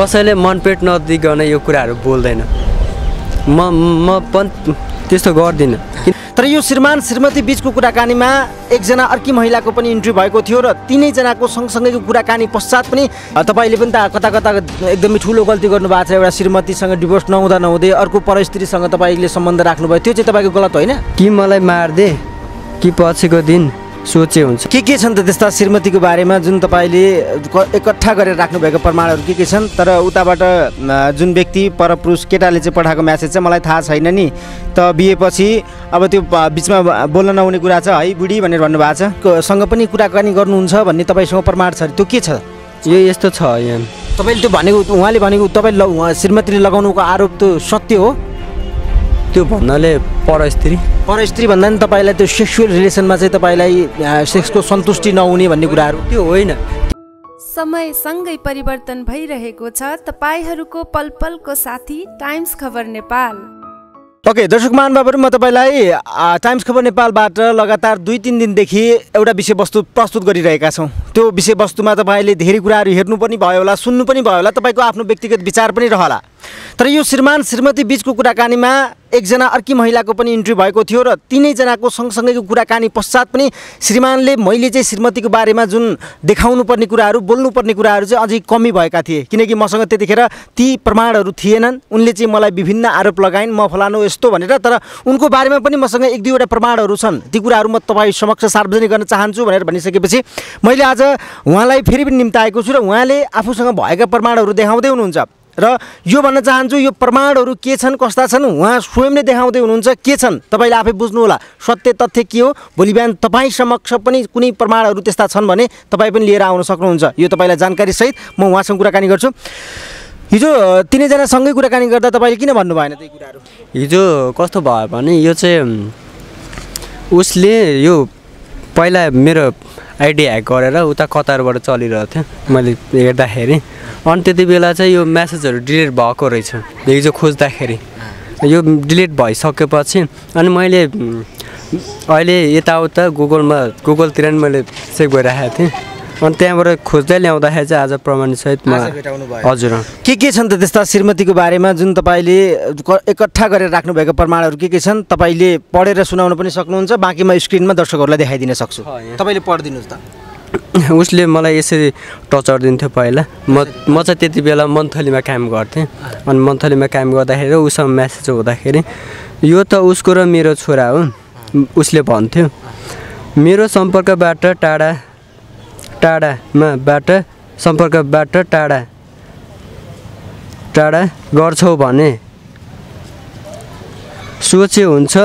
कसैले मनपेट नदी गर्न यो कुराहरु बोल्दैन म त्यस्तो गर्दिन तर यो श्रीमान श्रीमती बीचको कुराकानीमा एकजना अर्की महिलाको पनि इन्ट्री भएको थियो र तीनै जनाको सँगसँगैको कुराकानी पश्चात पनि तपाईले पनि कता एकदमै ठूलो गल्ती गर्नुभएको छ एउटा श्रीमतीसँग डिभोर्स नहुँदा नहुँदै अर्को परस्त्रीसँग तपाईले सम्बन्ध राख्नुभयो त्यो चाहिँ तपाईको गलत होइन कि मलाई मार्दे कि पछिको दिन सोचे हुन्छ के छन् त त्यस्ता श्रीमतीको बारेमा जुन तपाईले एकट्ठा गरेर राख्नु भएको प्रमाणहरु के छन् तर उताबाट जुन व्यक्ति परपुरुष केटाले चाहिँ पठाएको मेसेज चाहिँ मलाई थाहा छैन नि त बिएपछि अब त्यो बीचमा बोल्न नहुने कुरा छ है बुढी भनेर भन्नु भएको छ सँग पनि कुराकानी गर्नुहुन्छ भन्ने तपाईसँग प्रमाण छ त्यो के छ यो यस्तो छ यहाँ तपाईले त्यो भनेको उहाँले भनेको तपाईले श्रीमतीले लगाउनुको आरोप त सत्य हो त्यो भन्नाले परस्त्री भन्दा नि तपाईलाई त्यो सेक्सुअल रिलेसनमा चाहिँ तपाईलाई सेक्सको सन्तुष्टि नहुने भन्ने कुराहरु त्यो होइन समय सँगै परिवर्तन भइरहेको छ तपाईहरुको पलपलको साथी टाइम्स खबर नेपाल ओके दर्शक महानुभावहरु म तपाईलाई टाइम्स खबर नेपालबाट लगातार 2-3 दिन देखि एउटा विषयवस्तु प्रस्तुत गरिरहेका छौं त्यो विषयवस्तुमा तपाईले धेरै कुराहरु हेर्नु पनि भयो होला सुन्नु पनि भयो होला तपाईको आफ्नो व्यक्तिगत विचार पनि रहला तर यो श्रीमान श्रीमती बीचको कुराकानीमा एकजना अर्की महिलाको पनि इन्ट्री भएको थियो र तीनै जनाको सँगसँगैको कुराकानी पश्चात पनि श्रीमानले मैले चाहिँ श्रीमतीको बारेमा जुन देखाउनु पर्ने कुराहरु बोल्नु पर्ने कुराहरु चाहिँ अझै कमी भएका थिए किनकि मसँग त्यतिखेर ती प्रमाणहरु थिएनन् उनले चाहिँ मलाई विभिन्न आरोप लगाइन म फलानु यस्तो भनेर तर उनको बारेमा पनि मसँग एक दुईवटा प्रमाणहरु छन् ती कुराहरु म तपाई समक्ष सार्वजनिक गर्न चाहन्छु भनेर भनिसकेपछि मैले आज उहाँलाई फेरि पनि निम्ताएको छु र उहाँले आफूसँग भएका प्रमाणहरु देखाउँदै हुनुहुन्छ र यो भन्न चाहन्छु यो प्रमाणहरु के छन् कस्ता छन् उहाँ स्वयंले देखाउँदै हुनुहुन्छ के छन् तपाईले आफै बुझ्नु होला सत्य तथ्य के हो भोलि बिहान तपाई समक्ष पनि कुनै प्रमाणहरु त्यस्ता छन् भने तपाई पनि लिएर आउन सक्नुहुन्छ यो तपाईलाई जानकारी सहित म उहाँसँग कुराकानी गर्छु हिजो तीनै जना सँगै कुराकानी गर्दा तपाईले किन भन्नु भएन त्यही कुराहरु हिजो कस्तो भयो भने यो चाहिँ उसले यो पहिला मेरो आइडिया ह्याक गरेर उता कतारबाट चलिरहेको थियो मैले हेर्दाखेरि अनि त्यतिबेला चाहिँ यो मेसेजहरु डिलिट भएको रहेछ हिजो खोज्दाखेरि यो डिलिट भइसकेपछि अनि मैले अहिले यताउता गुगलतिर नि मैले चेक गरिरहेको थिएँ अनि त्यहाँबाट खोज्दै ल्याउँदाखेरि चाहिँ आज प्रमाण सहित म हजुर के छन् त त्यस्ता श्रीमतीको बारेमा जुन तपाईले एकट्ठा गरेर राख्नु भएको प्रमाणहरु के छन् तपाईले पढेर सुनाउन पनि सक्नुहुन्छ बाँकी म स्क्रिनमा दर्शकहरुलाई देखाइदिन सक्छु तपाईले पढिदिनुस् त उसले मलाई यसरी टचर दिन्थ्यो पहिला म चाहिँ त्यतिबेला मन्थलीमा काम गर्थे अनि मन्थलीमा काम गर्दाखेरि उसँग मेसेज हुँदाखेरि यो त उसको र मेरो छोरा हो उसले भन्थ्यो मेरो सम्पर्कबाट टाढा गर्छौ भने सोचे हुन्छ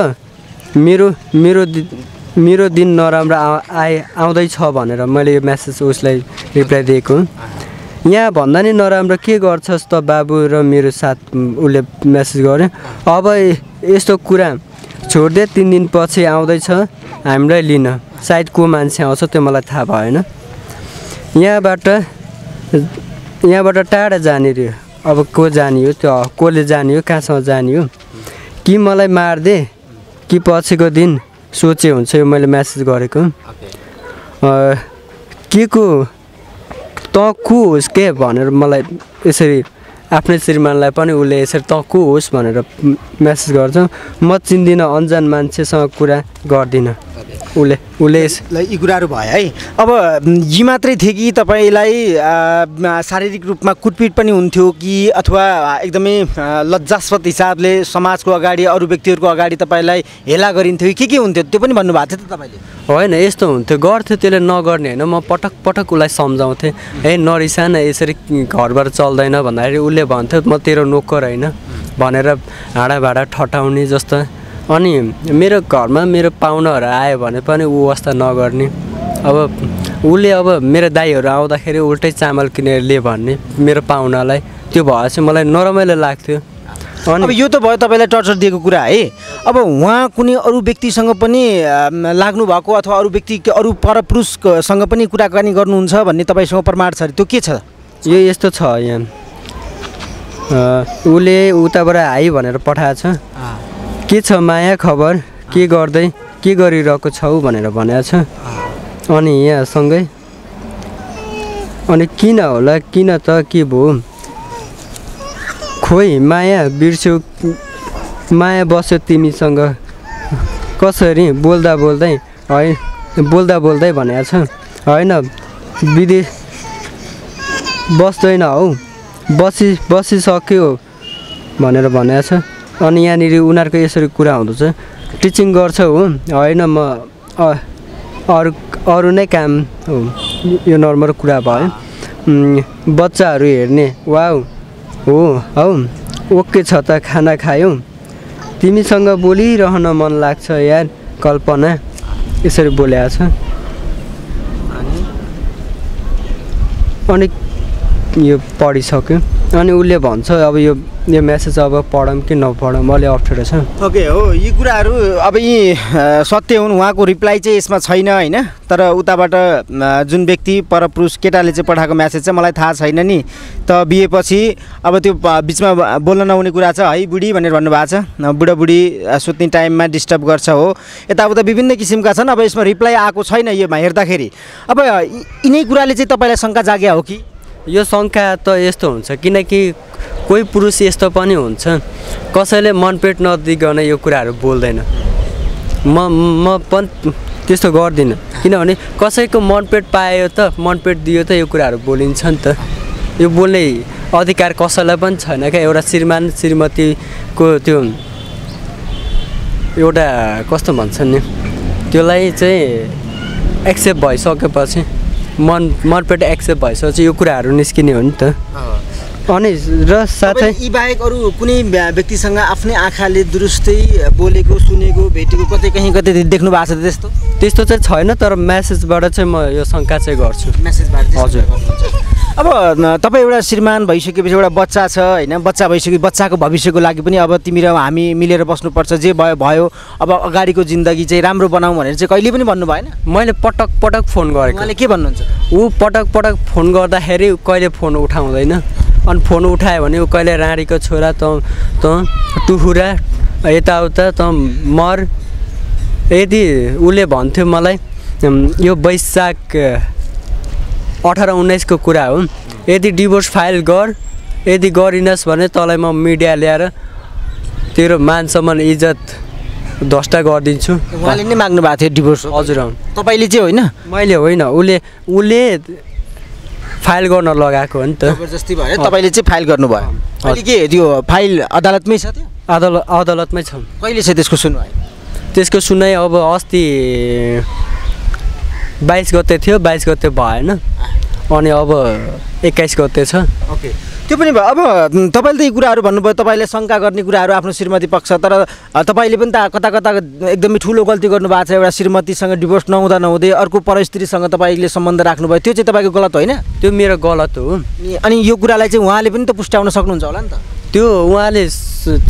मेरो मेरो मेरो दिन नराम्रो आउँदैछ भनेर मैले यो मेसेज उसलाई रिप्लाई दिएको यहाँ भन्दा नि नराम्रो के गर्छस् त बाबु र मेरो साथ उले मेसेज गर्यो अब यस्तो कुरा छोड्दै 3 दिन पछि आउँदैछ हामीलाई लिन सायद को मान्छे आउँछ त्यो मलाई थाहा भएन यहाँबाट टाढा जाने रे अब को जाने हो त्यो कोले जाने हो कहाँसम्म जाने हो कि मलाई मार्दे कि पछिको दिन सोचे हुन्छ यो मैले मेसेज गरेको के को त को होस् के भनेर मलाई यसरी आफ्नै श्रीमानलाई पनि उले यसरी त को होस् भनेर मेसेज गर्छ म चिन्दिन अनजान मान्छेसँग कुरा गर्दिन उले यी कुराहरु भयो है अब यी मात्रै थिए कि तपाईलाई शारीरिक रूपमा कुटपिट पनि हुन्थ्यो कि अथवा एकदमै लज्जास्पद हिसाबले समाजको अगाडि अरू व्यक्तिहरुको अगाडि तपाईलाई हेला गरिन्थ्यो के हुन्थ्यो त्यो पनि भन्नु भएको थियो त तपाईले हैन यस्तो हुन्थ्यो गर्थ्यो त्यसले नगर्ने हैन म पटक पटक उलाई सम्झाउँथे हे नरिसान यसरी घरबाट चल्दैन भन्दाखेरि उले भन्थ्यो म तेरो नोकर हैन भनेर हाँडाभाडा ठटाउने जस्तो अनि मेरो घरमा मेरो पाहुनाहरु आयो भने पनि उ अवस्था नगर्ने अब उले अब मेरो दाइहरु आउँदाखेरि उल्टै चामल किनेर ले भन्ने मेरो पाहुनालाई त्यो भएपछि मलाई नरमाइलो लाग्थ्यो अब यो त भयो तपाईलाई टर्चर दिएको कुरा है अब उहाँ कुनै अरू व्यक्तिसँग पनि लाग्नु भएको अथवा अरू व्यक्ति अरू परपुरुषसँग पनि कुराकानी गर्नुहुन्छ भन्ने तपाईसँग प्रमाण छ त्यो के छ यो यस्तो छ यहाँ उले उताबाट आइ भनेर पठाएछ के छ माया खबर के गर्दै के गरिरहेको छौ भनेर भनेको छ अनि यहाँ सँगै अनि किन होला किन त के भो खोई माया बिर्स्यौ माया बस्यो तिमीसँग कसरी बोल्दा बोल्दै भनेको छ हैन विदेश बस्दैन हौ बसि सक्यो भनेर भनेको छ। अनि यानीर उनीहरुको यसरी कुरा हुँदछ टिचिङ गर्छ हो हैन म अरु नै काम हो यो नर्मल कुरा भयो बच्चाहरु हेर्ने वाउ हो हौ ओके छ त खाना खायौ तिमीसँग बोलिरहन मन लाग्छ यार कल्पना यसरी बोलेको छ। अनि यो पढिसक्यो अनि उसले भन्छ अब यो मेसेज अब पढम कि नपढम मलाई अप्ठ्यारो छ। ओके हो यी कुराहरु अब यी सत्य हुन् उहाँको रिप्लाई चाहिँ यसमा छैन हैन तर उताबाट जुन व्यक्ति परपुरुष केटाले चाहिँ पठाएको मेसेज चाहिँ मलाई थाहा छैन नि त बिएपछि अब त्यो बीचमा बोल्न नहुने कुरा छ है बुढी भनेर भन्नुभएको छ बुढाबुढी सुत्ने टाइममा डिस्टर्ब गर्छ हो यताउता विभिन्न किसिमका छन्। अब यसमा रिप्लाई आएको छैन योमा हेर्दाखेरि अब यिनै कुराले चाहिँ तपाईलाई शंका जाग्या हो कि यो शंका त यस्तो हुन्छ किनकि कोही पुरुष यस्तो पनि हुन्छ कसैले मनपेट नदिकन यो कुराहरु बोल्दैन म पनि त्यस्तो गर्दिन किनभने कसैको मनपेट पायो त मनपेट दियो त यो कुराहरु बोलिन्छ नि त यो बोल्ने अधिकार कसैलाई पनि छैन के एउटा श्रीमान श्रीमतीको त्यो एउटा कस्तो भन्छन् नि त्यसलाई चाहिँ एक्सेप्ट भइसकेपछि मनपेट एक्सेप्ट भइसक्यो यो कुराहरु निस्किने हो नि त। अनि र साथै यी बाहेक अरु कुनै व्यक्तिसँग आफ्नै आँखाले दुरुस्तै बोलेको सुनेको भेटेको कतै कहीँ कतै देख्नु भएको छ त्यस्तो त्यस्तो चाहिँ छैन तर मेसेजबाट चाहिँ म यो शंका चाहिँ गर्छु मेसेजबाट। हजुर अब तपाई एउटा श्रीमान भइसकेपछि एउटा बच्चा छ हैन बच्चा भइसक्यो बच्चाको भविष्यको लागि पनि अब तिमी र हामी मिलेर बस्नुपर्छ जे भयो भयो अब अगाडिको जिन्दगी चाहिँ राम्रो बनाऊ भनेर चाहिँ कहिले पनि भन्नु भएन। मैले पटक पटक फोन गरेको उहाँले के भन्नुहुन्छ उ पटक पटक फोन गर्दाखेरि कहिले फोन उठाउँदैन अनि फोन उठायो भने उ कहिले राडीको छोरा त टुहुरा यताउता त मर यदि उले भन्थ्यो मलाई यो वैशाख 18-19 को कुरा हो यदि डिभोर्स फाइल गर यदि गरिनस् भने तलाई म मिडिया ल्याएर तेरो मान सम्मान इज्जत ध्वस्टा गर्दिन्छु उहाँले नै माग्नु भएको थियो डिभोर्स। हजुर तपाईले चाहिँ होइन मैले होइन उले फाइल गर्न लगाएको हो नि त जबरजस्ती भयो तपाईले चाहिँ फाइल गर्नु भयो अनि के त्यो फाइल अदालतमै छ त्यो अदालतमै छ कहिले छ त्यसको सुनवाई अब अस्ति 22 गते थियो 22 गते भएन अनि अब 21 गते छ। ओके त्यो पनि अब तपाईले त यी कुराहरु भन्नुभयो तपाईले शंका गर्ने कुराहरु आफ्नो श्रीमती पक्ष तर तपाईले पनि त कता कता एकदमै ठूलो गल्ती गर्नु भएको छ एउटा श्रीमतीसँग डिभोर्स नहुँदा नहुँदै अर्को परस्त्रीसँग तपाईले सम्बन्ध राख्नु भयो त्यो चाहिँ तपाईको गलत होइन त्यो मेरो गलत हो। अनि यो कुरालाई चाहिँ उहाँले पनि त पुष्टाउन सक्नुहुन्छ होला नि त त्यो उहाँले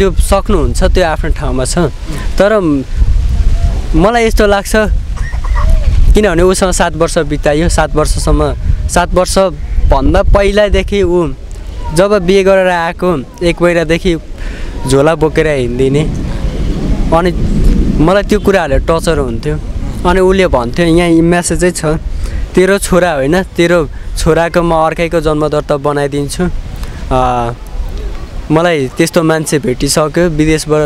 त्यो सक्नुहुन्छ त्यो आफ्नो ठाउँमा छ तर मलाई यस्तो लाग्छ किनभने उसँग 7 वर्ष बितायो 7 वर्षसम्म 7 वर्षभन्दा पहिलादेखि ऊ जब बिहे गरेर आएको 1 महिनादेखि झोला बोकेर हिँड्दिने अनि मलाई त्यो कुराहरुले टर्चर हुन्थ्यो। अनि उसले भन्थ्यो यहाँ मेसेजै छ तेरो छोरा होइन तेरो छोराको म अर्कैको जन्मदर्ता बनाइदिन्छु मलाई त्यस्तो मान्छे भेटिसक्यो विदेशबाट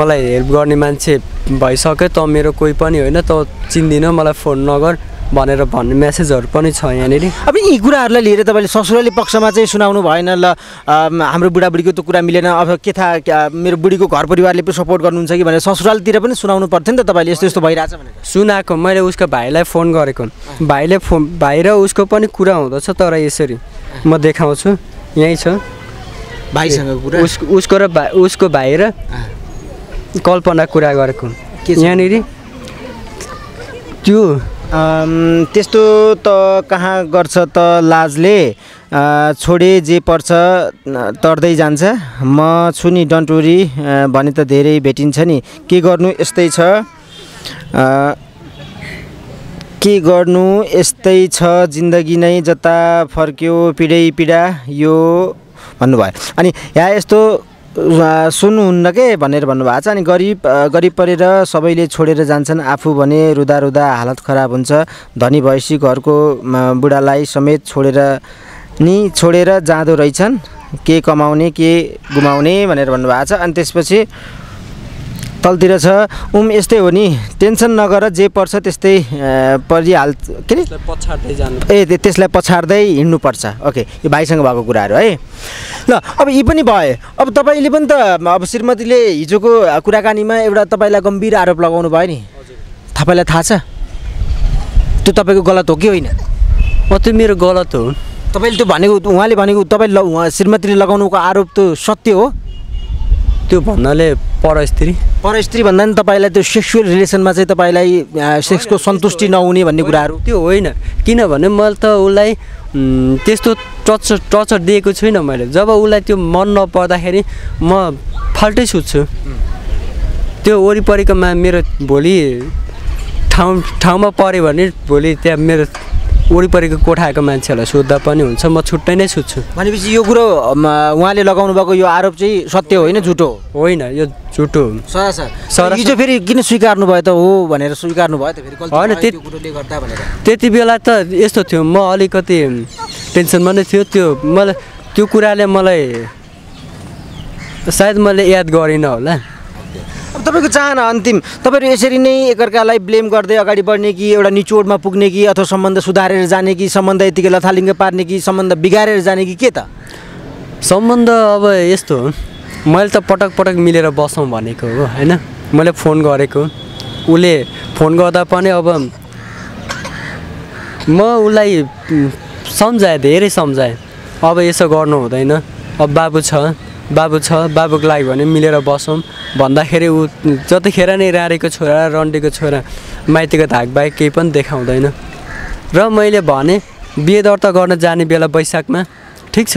मलाई हेल्प गर्ने मान्छे भइसक्यो त मेरो कोही पनि होइन त चिन्दिन मलाई फोन नगर भनेर भन्ने मेसेजहरु पनि छ यहाँनेरि। अब यी कुराहरुलाई लिएर तपाईले ससुराली पक्षमा चाहिँ सुनाउनु भएन ल हाम्रो बुढाबुढीको त कुरा मिलेन अब के थाहा मेरो बुढीको घर परिवारले पनि सपोर्ट गर्नुहुन्छ कि भनेर ससुरालतिर पनि सुनाउनु पर्थ्यो नि त तपाईले यस्तो यस्तो भइराछ भनेर सुनाको मैले उसको भाइलाई फोन गरेको भाइ र उसको पनि कुरा हुँदछ तर यसरी म देखाउँछु यही छ भाइसँग कुरा उसको भाइ र कल्पना कुरा गरेको यहाँनेरि त्यो त्यस्तो त कहाँ गर्छ त लाजले छोडे जे पर्छ तर्दै जान्छ म छु नि डन्ट वरी भने त धेरै भेटिन्छ नि के गर्नु यस्तै छ जिन्दगी नै जता फर्क्यो पीडै पीडा यो भन्नुभयो। अनि यहाँ यस्तो सुन्नुहुन्न के भनेर भन्नुभएको छ अनि गरिब परेर सबैले छोडेर जान्छन् आफू भने रुदा रुदा हालत खराब हुन्छ धनी भएपछि घरको बुढालाई समेत छोडेर जाँदो रहेछन् के कमाउने के गुमाउने भनेर भन्नुभएको छ। अनि त्यसपछि तलतिर छ यस्तै हो नि, टेन्सन नगर जे पर्छ त्यस्तै परिहाल्छ के नि, पछाड्दै जानु त्यसलाई पछाड्दै हिँड्नु पर्छ। ओके, यो भाइसँग भएको कुराहरु है। ल अब यी पनि भए, अब तपाईले पनि त अब श्रीमतीले हिजोको कुराकानीमा एउटा तपाईलाई गम्भीर आरोप लगाउनु भयो नि, तपाईलाई थाहा छ त्यो तपाईको गलत हो कि होइन? त्यो मेरो गलत हो। तपाईले त्यो भनेको उहाँले भनेको तपाईले श्रीमतीले लगाउनुको आरोप त सत्य हो। त्यो भन्नाले परस्त्री भन्दा नि तपाईलाई त्यो सेक्सुअल रिलेसनमा चाहिँ तपाईलाई सेक्सको सन्तुष्टि नहुने भन्ने कुराहरु त्यो होइन। किनभने मैले त उलाई त्यस्तो टर्चर दिएको छैन। मैले जब उलाई त्यो मन नपर्दाखेरि म फाल्टै सुत्छु। त्यो वरिपरिकोमा मेरो भोलि ठाउँमा पऱ्यो भने भोलि त्यहाँ मेरो वरिपरिको कोठाको मान्छेहरूलाई सोद्धा पनि हुन्छ, म छुट्टै नै सुत्छु। भनेपछि यो कुरो उहाँले लगाउनु भएको यो आरोप चाहिँ सत्य होइन, झुटो होइन? यो झुटो हो सर। हिजो फेरि किन स्वीकार्नु भयो त हो भनेर स्वीकार्नु भयो त फेरि होइन त्यो कुरोले गर्दा भनेर? त्यति बेला त यस्तो थियो, म अलिकति टेन्सनमा नै थियो। त्यो कुराले मलाई सायद मैले याद गरिनँ होला। अब तपाईको चाहना अन्तिम, तपाईहरु यसरी नै एकअर्कालाई ब्लेम गर्दै अगाडि बढ्ने कि एउटा निचोडमा पुग्ने कि अथवा सम्बन्ध सुधारेर जाने कि सम्बन्ध यतिकै लथालिङ्ग पार्ने कि सम्बन्ध बिगारेर जाने कि के त सम्बन्ध? अब यस्तो हो, मैले त पटक पटक मिलेर बसौँ भनेको हो हैन। मैले फोन गरेको, उले फोन गर्दा पनि अब म उलाई सम्झाएँ, धेरै सम्झाएँ। अब यसो गर्नु हुँदैन, अब बाबु छ बाबुको लागि भने मिलेर बसौँ भन्दाखेरि ऊ जतिखेर नै रारेको छोरा रन्डेको छोरा माइतीको धाकबाहेक केही पनि देखाउँदैन। र मैले भने बिहे दर्ता गर्न जाने बेला वैशाखमा ठिक छ,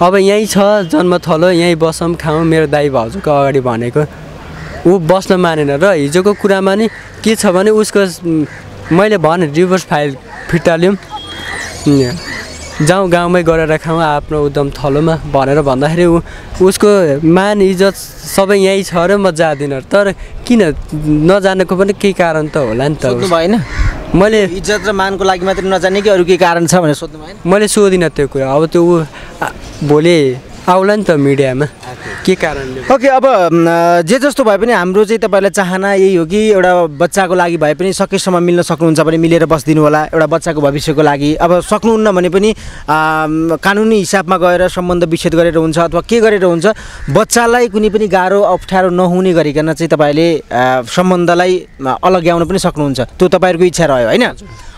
अब यहीँ छ जन्मथलो, यहीँ बसौँ खाऊँ, मेरो दाइ भाउजूको अगाडि भनेको। ऊ बस्न मानेन। र हिजोको कुरामा नि के छ भने उसको मैले भने डिभोर्स फाइल फिर्ता ल्याउँ, जाउँ गाउँमै गरेर खाऊँ आफ्नो उद्यम थलोमा भनेर भन्दाखेरि उसको मान इज्जत सबै यहीँ छ र म जादिनँ। तर किन नजानेको पनि केही कारण त होला नि त, होइन? मैले इज्जत र मानको लागि मात्रै नजाने कि अरू केही कारण छ भनेर सोध्नु भएन? मैले सोधिनँ त्यो कुरा। अब त्यो भोलि आउला नि त मिडियामा के कारणले। ओके, अब जे जस्तो भए पनि हाम्रो चाहिँ तपाईँलाई चाहना यही हो कि एउटा बच्चाको लागि भए पनि सकेसम्म मिल्न सक्नुहुन्छ भने मिलेर बसिदिनु होला, एउटा बच्चाको भविष्यको लागि। अब सक्नुहुन्न भने पनि कानुनी हिसाबमा गएर सम्बन्ध विच्छेद गरेर हुन्छ अथवा के गरेर हुन्छ, बच्चालाई कुनै पनि गाह्रो अप्ठ्यारो नहुने गरिकन चाहिँ तपाईँले सम्बन्धलाई अलग्याउन पनि सक्नुहुन्छ। त्यो तपाईँहरूको इच्छा रह्यो होइन।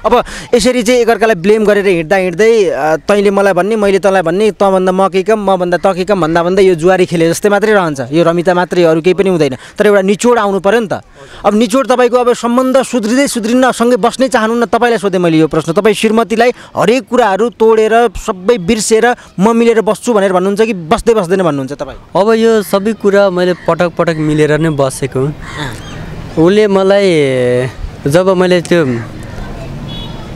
अब यसरी चाहिँ एकअर्कालाई ब्लेम गरेर हिँड्दै तैँले मलाई भन्ने, मैले तँलाई भन्ने, तँभन्दा म केही कम, मभन्दा त केही कम भन्दा यो जुवारी खेले जस्तै मात्रै रहन्छ, यो रमिता मात्रै, अरू केही पनि हुँदैन। तर एउटा निचोड आउनु पर्यो नि त। अब निचोड तपाईँको अब सम्बन्ध सुध्रिँदै सुध्रिन्न सँगै बस्नै चाहनुहुन्न? तपाईँलाई सोधेँ मैले यो प्रश्न। तपाईँ श्रीमतीलाई हरेक कुराहरू तोडेर सबै बिर्सेर म मिलेर बस्छु भनेर भन्नुहुन्छ कि बस्दैन भन्नुहुन्छ तपाईँ? अब यो सबै कुरा मैले पटक पटक मिलेर नै बसेको। उसले मलाई जब मैले त्यो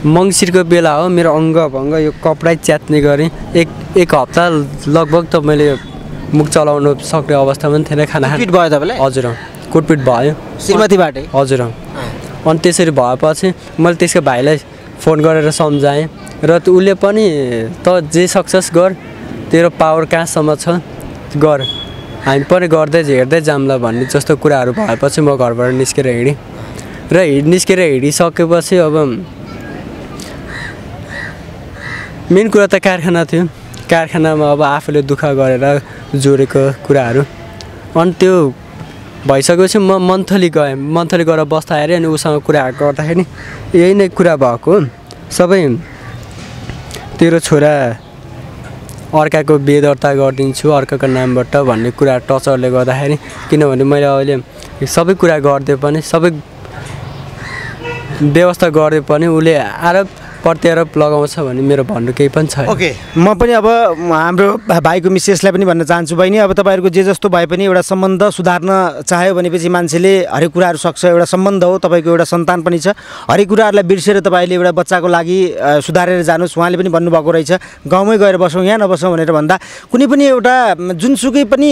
मङ्सिरको बेला हो, मेरो अङ्गभङ्ग यो कपडै च्यात्ने गरेँ। एक हप्ता लगभग त मैले मुख चलाउनु सक्ने अवस्था पनि थिएन। खाना कुटपिट भयो तपाईँलाई? हजुर, कुटपिट भयो श्रीमतीबाटै? हजुर। अनि त्यसरी भएपछि मैले त्यसको भाइलाई फोन गरेर सम्झाएँ र उसले पनि त जे सक्सेस गर, तेरो पावर कहाँसम्म छ गर, हामी पनि गर्दै हेर्दै जाम्ला भन्ने जस्तो कुराहरू भएपछि म घरबाट निस्केर हिँडेँ। र हिँडिसकेपछि अब मेन कुरा त कारखाना थियो। कारखानामा अब आफूले दुःख गरेर जोडेको कुराहरू, अनि त्यो भइसकेपछि म मन्थली गएँ। मन्थली गएर बस्दाखेरि अनि उसँग कुरा गर्दाखेरि यही नै कुरा भएको, सबै तेरो छोरा अर्काको बिहे दर्ता गरिदिन्छु अर्काको नामबाट भन्ने कुरा टचरले गर्दाखेरि। किनभने मैले अहिले सबै कुरा गरिदिए पनि, सबै व्यवस्था गरिदिए पनि उसले प्रत्यारोप लगाउँछ भने मेरो भन्नु केही पनि छैन। ओके, म पनि अब हाम्रो भाइको मिसेसलाई पनि भन्न चाहन्छु, बहिनी अब तपाईँहरूको जे जस्तो भए पनि एउटा सम्बन्ध सुधार्न चाह्यो भनेपछि मान्छेले हरेक कुराहरू सक्छ। एउटा सम्बन्ध हो, तपाईँको एउटा सन्तान पनि छ। हरेक कुराहरूलाई बिर्सेर तपाईँले एउटा बच्चाको लागि सुधारेर जानुहोस्। उहाँले पनि भन्नुभएको रहेछ गाउँमै गएर बसौँ, यहाँ नबसौँ भनेर भन्दा कुनै पनि एउटा जुनसुकै पनि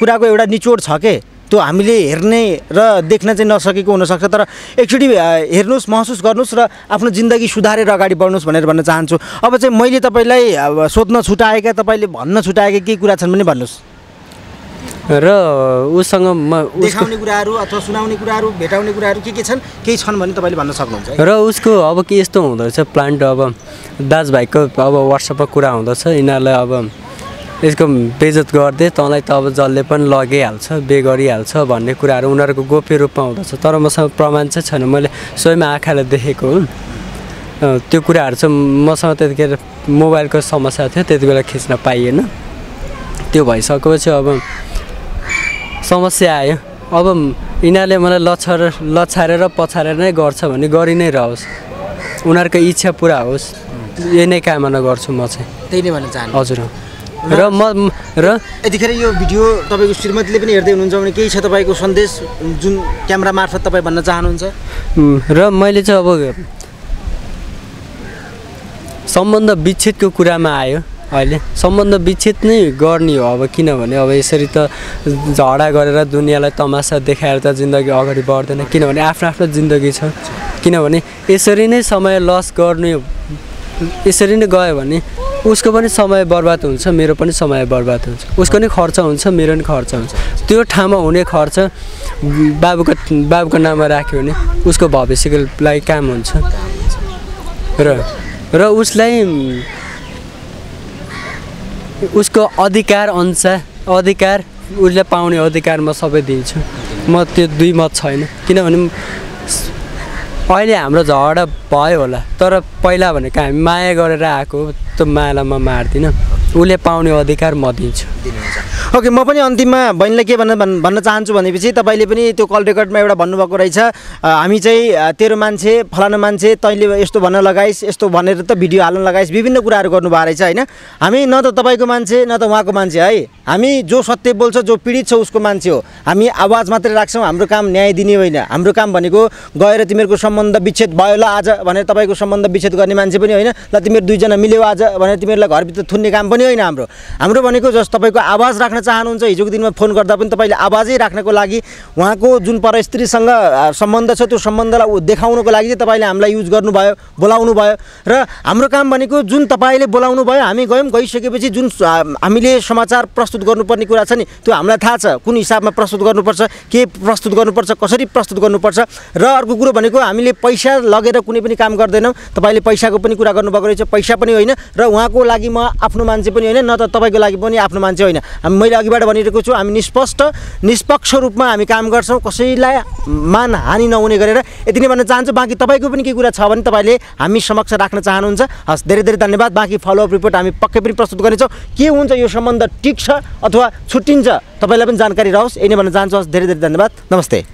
कुराको एउटा निचोड छ के, त्यो हामीले हेर्ने र देख्न चाहिँ नसकेको हुन सक्छ तर एकचोटी हेर्नुस् महसुस गर्नुस् र आफ्नो जिन्दगी सुधारेर अगाडि बढ्नुस् भनेर भन्न चाहन्छु। अब चाहिँ मैले तपाईलाई सोध्न छुटाएका तपाईले भन्न छुटाएका केही कुरा छन् भने भन्नुस् र उसँग म देखाउने कुराहरु अथवा सुनाउने कुराहरु भेटाउने कुराहरु के छन् केही छन् भने तपाईले भन्न सक्नुहुन्छ। र उसको अब के यस्तो हुँदो रहेछ प्लान्ट अब दाजुभाइको अब व्हाट्सअपमा कुरा हुँदो छ इनालाई अब यसको बेइज्जत गर्दै तँलाई त अब जल्ले पनि लगाइहाल्छ बे गरिहाल्छ भन्ने कुराहरु उनीहरुको गोप्य रूपमा हुँदछ तर मसँग प्रमाण चाहिँ छैन मैले स्वयं आँखाले देखेको हो त्यो कुराहरु चाहिँ मसँग त्यतिखेर मोबाइलको समस्या थियो त्यतिबेला खिच्न पाइएन त्यो भइसकेपछि अब समस्या आयो अब यिनीहरूले मलाई लछारेर पछारेर नै गर्छ भने गरि नै रहोस् उनीहरुको इच्छा पूरा होस् यही नै कामना गर्छु म चाहिँ त्यही नै भन्न चाहन्छु। हजुर र म र यतिखेर यो भिडियो तपाईको श्रीमतीले पनि हेर्दै हुनुहुन्छ भने केही छ तपाईको सन्देश जुन क्यामेरा मार्फत तपाई भन्न चाहनुहुन्छ? र मैले चाहिँ अब सम्बन्ध विच्छेदको कुरामा आयो अहिले सम्बन्ध विच्छेद नै गर्ने हो अब किनभने अब यसरी त झगडा गरेर दुनियालाई तमासा देखाएर त जिन्दगी अगाडि बढ्दैन किनभने आफ्नो आफ्नो जिन्दगी छ किनभने यसरी नै समय लस गर्ने यसरी नै गयो भने उसको पनि समय बर्बाद हुन्छ मेरो पनि समय बर्बाद हुन्छ उसको नै खर्च हुन्छ मेरो पनि खर्च हुन्छ त्यो ठाउँमा हुने खर्च बाबुको नाममा राख्यो भने उसको भविष्यको लागि काम हुन्छ र उसको अधिकार अनुसार उसले पाउने अधिकार म सबै दिन्छु म त्यो दुई मत छैन किनभने अहिले हाम्रो झगडा भयो होला तर पहिला भनेको हामी माया गरेर आएको त्यो मायालाई म मार्दिनँ उसले पाउने अधिकार म दिन्छु। ओके म पनि अन्तिममा बहिनीलाई के भन्न चाहन्छु भनेपछि तपाईँले पनि त्यो कल रेकर्डमा एउटा भन्नुभएको रहेछ हामी चाहिँ तेरो मान्छे फलाना मान्छे तैँले यस्तो भन्न लगाइस् यस्तो भनेर त भिडियो हाल्न लगाइस् विभिन्न कुराहरू गर्नुभएको रहेछ होइन। हामी न त तपाईँको मान्छे न त उहाँको मान्छे है हामी जो सत्य बोल्छ जो पीडित छ उसको मान्छे हो हामी आवाज मात्रै राख्छौँ हाम्रो काम न्याय दिने होइन हाम्रो काम भनेको गएर तिमीहरूको सम्बन्ध विच्छेद भयो ल आज भनेर तपाईँको सम्बन्ध विच्छेद गर्ने मान्छे पनि होइन ल तिमीहरू दुईजना मिल्यौ आज भनेर तिमीहरूलाई घरभित्र थुन्ने काम पनि होइन हाम्रो हाम्रो भनेको जस्तो तपाईँको आवाज राख्न चाहनुहुन्छ हिजोको दिनमा फोन गर्दा पनि तपाईँले आवाजै राख्नको लागि उहाँको जुन परस्त्रीसँग सम्बन्ध छ त्यो सम्बन्धलाई देखाउनको लागि चाहिँ तपाईँले हामीलाई युज गर्नुभयो बोलाउनु भयो र हाम्रो काम भनेको जुन तपाईँले बोलाउनु भयो हामी गयौँ गइसकेपछि जुन हामीले समाचार प्रस्तुत गर्नुपर्ने कुरा छ नि त्यो हामीलाई थाहा छ कुन हिसाबमा प्रस्तुत गर्नुपर्छ के प्रस्तुत गर्नुपर्छ कसरी प्रस्तुत गर्नुपर्छ र अर्को कुरो भनेको हामीले पैसा लगेर कुनै पनि काम गर्दैनौँ तपाईँले पैसाको पनि कुरा गर्नुभएको रहेछ पैसा पनि होइन र उहाँको लागि म आफ्नो मान्छे पनि होइन न त तपाईँको लागि पनि आफ्नो मान्छे होइन मैले अघिबाट भनिरहेको छु हामी निष्पष्ट निष्पक्ष रूपमा हामी काम गर्छौँ कसैलाई मानहानि नहुने गरेर यति नै भन्न चाहन्छु। बाँकी तपाईँको पनि केही कुरा छ भने तपाईँले हामी समक्ष राख्न चाहनुहुन्छ हस् धेरै धेरै धन्यवाद। बाँकी फलोअप रिपोर्ट हामी पक्कै पनि प्रस्तुत गर्नेछौँ के हुन्छ यो सम्बन्ध टिक्छ अथवा छुट्टिन्छ तपाईँलाई पनि जानकारी रहोस् यही नै भन्न चाहन्छु। हस् धेरै धेरै धन्यवाद नमस्ते।